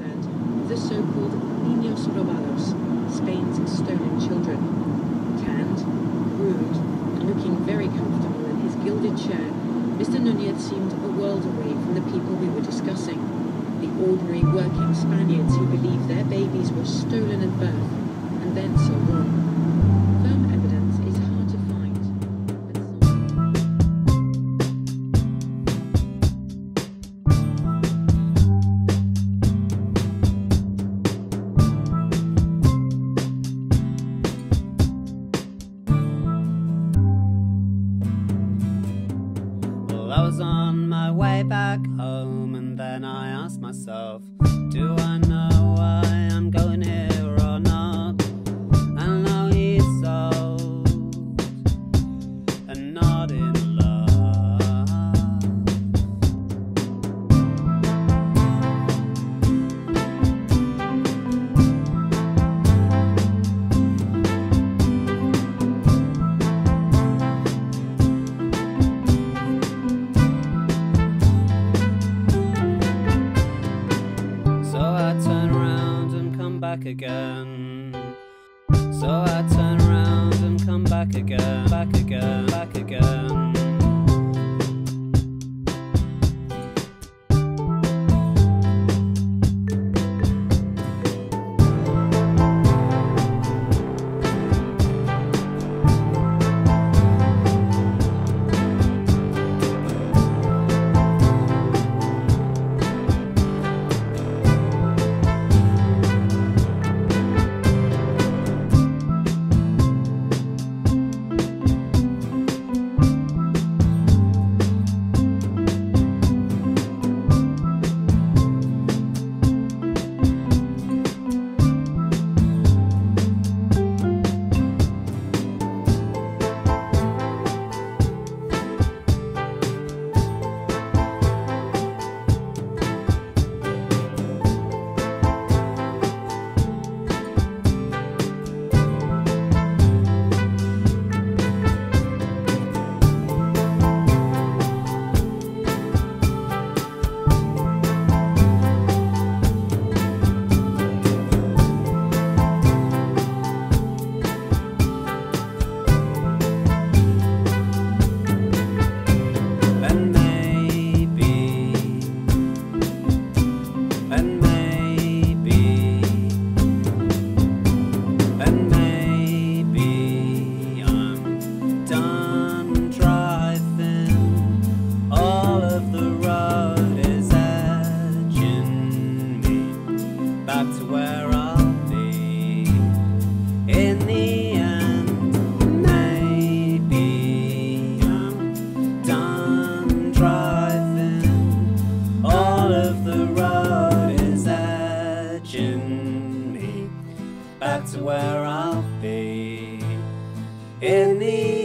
concerned, the so-called Niños Robados, Spain's stolen children. Tanned, rude, and looking very comfortable in his gilded chair, Mr. Núñez seemed a world away from the people we were discussing, the ordinary working Spaniards who believed their babies were stolen at birth and then sold on. I was on my way back home, and then I asked myself, do I know why I'm going here or not? And now he's sold and not in again. So I turn around and come back again, back again, back again. Back to where I'll be in the